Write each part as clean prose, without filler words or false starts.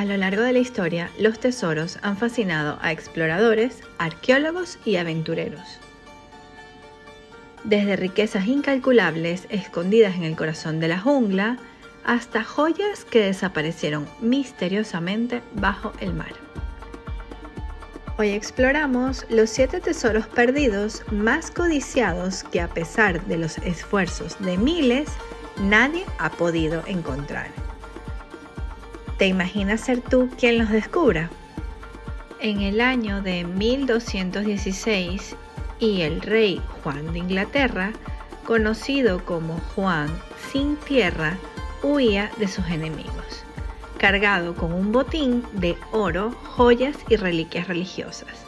A lo largo de la historia, los tesoros han fascinado a exploradores, arqueólogos y aventureros. Desde riquezas incalculables escondidas en el corazón de la jungla, hasta joyas que desaparecieron misteriosamente bajo el mar. Hoy exploramos los 7 tesoros perdidos más codiciados que, a pesar de los esfuerzos de miles, nadie ha podido encontrar. ¿Te imaginas ser tú quien los descubra? En el año de 1216, y el rey Juan de Inglaterra, conocido como Juan sin tierra, huía de sus enemigos, cargado con un botín de oro, joyas y reliquias religiosas.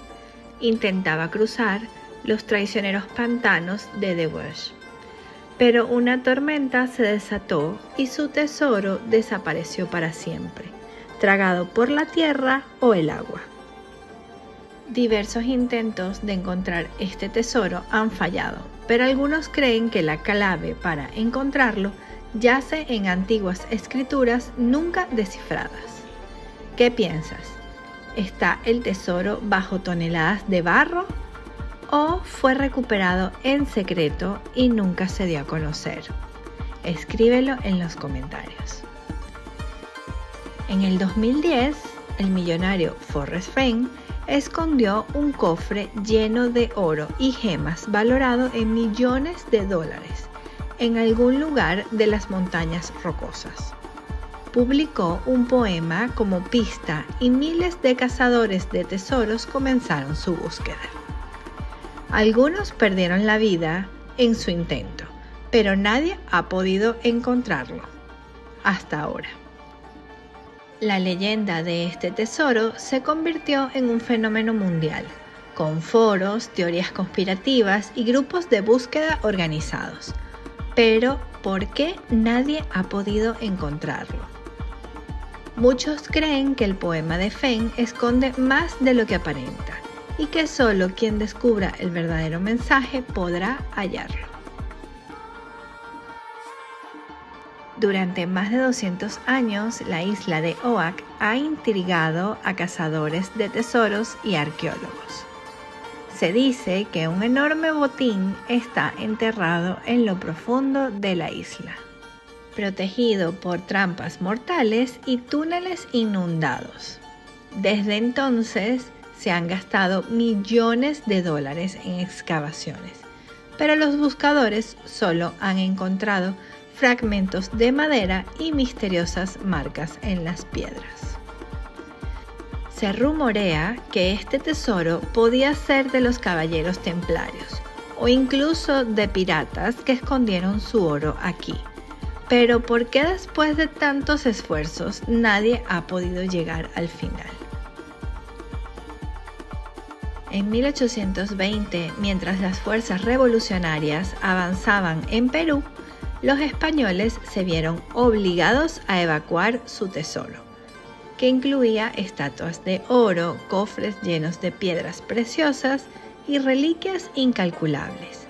Intentaba cruzar los traicioneros pantanos de The Wash, pero una tormenta se desató y su tesoro desapareció para siempre, tragado por la tierra o el agua. Diversos intentos de encontrar este tesoro han fallado, pero algunos creen que la clave para encontrarlo yace en antiguas escrituras nunca descifradas. ¿Qué piensas? ¿Está el tesoro bajo toneladas de barro? ¿O fue recuperado en secreto y nunca se dio a conocer? Escríbelo en los comentarios. En el 2010, el millonario Forrest Fenn escondió un cofre lleno de oro y gemas valorado en millones de dólares en algún lugar de las montañas rocosas. Publicó un poema como pista y miles de cazadores de tesoros comenzaron su búsqueda. Algunos perdieron la vida en su intento, pero nadie ha podido encontrarlo hasta ahora. La leyenda de este tesoro se convirtió en un fenómeno mundial, con foros, teorías conspirativas y grupos de búsqueda organizados. Pero, ¿por qué nadie ha podido encontrarlo? Muchos creen que el poema de Fenn esconde más de lo que aparenta, y que solo quien descubra el verdadero mensaje podrá hallarlo. Durante más de 200 años, la isla de Oak ha intrigado a cazadores de tesoros y arqueólogos. Se dice que un enorme botín está enterrado en lo profundo de la isla, protegido por trampas mortales y túneles inundados. Desde entonces, se han gastado millones de dólares en excavaciones, pero los buscadores solo han encontrado fragmentos de madera y misteriosas marcas en las piedras. Se rumorea que este tesoro podía ser de los Caballeros Templarios o incluso de piratas que escondieron su oro aquí. Pero ¿por qué después de tantos esfuerzos nadie ha podido llegar al final? En 1820, mientras las fuerzas revolucionarias avanzaban en Perú, los españoles se vieron obligados a evacuar su tesoro, que incluía estatuas de oro, cofres llenos de piedras preciosas y reliquias incalculables.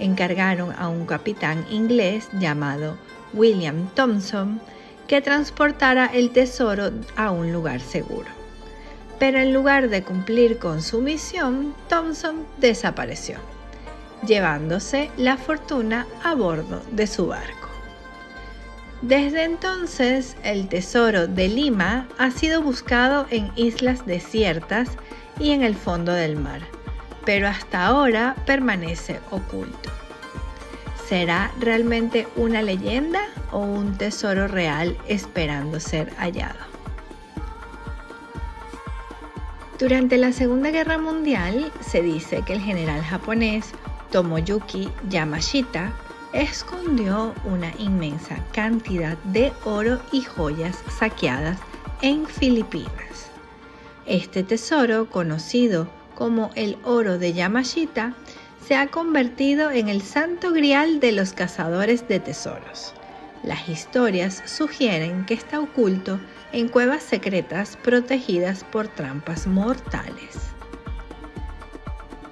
Encargaron a un capitán inglés llamado William Thompson que transportara el tesoro a un lugar seguro. Pero en lugar de cumplir con su misión, Thompson desapareció, llevándose la fortuna a bordo de su barco. Desde entonces, el tesoro de Lima ha sido buscado en islas desiertas y en el fondo del mar, pero hasta ahora permanece oculto. ¿Será realmente una leyenda o un tesoro real esperando ser hallado? Durante la Segunda Guerra Mundial, se dice que el general japonés Tomoyuki Yamashita escondió una inmensa cantidad de oro y joyas saqueadas en Filipinas. Este tesoro, conocido como el Oro de Yamashita, se ha convertido en el santo grial de los cazadores de tesoros. Las historias sugieren que está oculto en cuevas secretas protegidas por trampas mortales.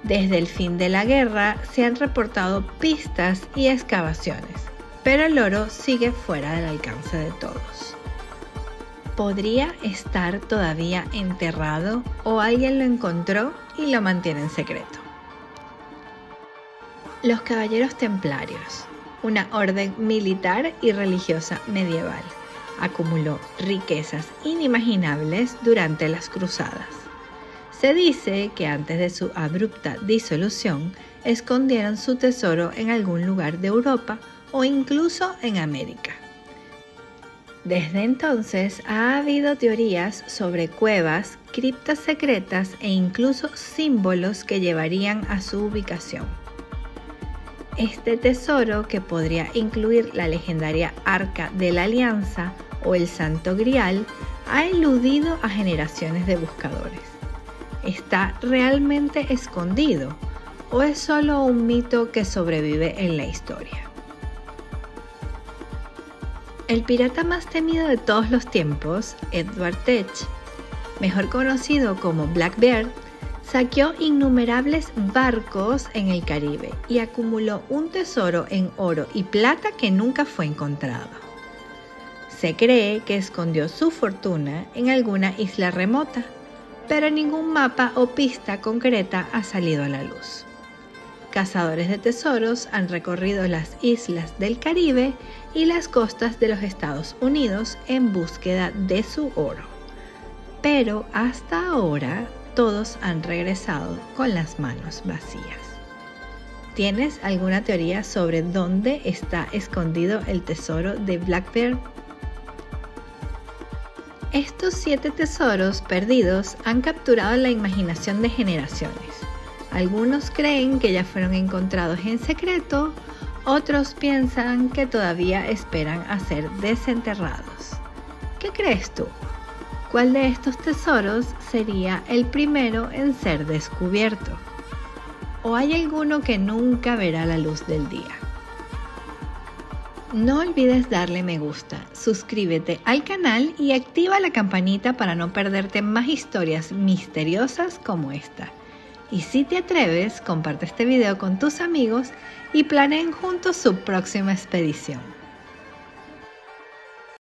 Desde el fin de la guerra se han reportado pistas y excavaciones, pero el oro sigue fuera del alcance de todos. ¿Podría estar todavía enterrado o alguien lo encontró y lo mantiene en secreto? Los Caballeros Templarios, una orden militar y religiosa medieval, acumuló riquezas inimaginables durante las cruzadas. Se dice que antes de su abrupta disolución, escondieron su tesoro en algún lugar de Europa o incluso en América. Desde entonces ha habido teorías sobre cuevas, criptas secretas e incluso símbolos que llevarían a su ubicación. Este tesoro, que podría incluir la legendaria Arca de la Alianza o el Santo Grial, ha eludido a generaciones de buscadores. ¿Está realmente escondido o es solo un mito que sobrevive en la historia? El pirata más temido de todos los tiempos, Edward Teach, mejor conocido como Blackbeard, saqueó innumerables barcos en el Caribe y acumuló un tesoro en oro y plata que nunca fue encontrado. Se cree que escondió su fortuna en alguna isla remota, pero ningún mapa o pista concreta ha salido a la luz. Cazadores de tesoros han recorrido las islas del Caribe y las costas de los Estados Unidos en búsqueda de su oro, pero hasta ahora todos han regresado con las manos vacías. ¿Tienes alguna teoría sobre dónde está escondido el tesoro de Blackbeard? Estos 7 tesoros perdidos han capturado la imaginación de generaciones. Algunos creen que ya fueron encontrados en secreto, otros piensan que todavía esperan a ser desenterrados. ¿Qué crees tú? ¿Cuál de estos tesoros sería el primero en ser descubierto? ¿O hay alguno que nunca verá la luz del día? No olvides darle me gusta, suscríbete al canal y activa la campanita para no perderte más historias misteriosas como esta. Y si te atreves, comparte este video con tus amigos y planeen juntos su próxima expedición.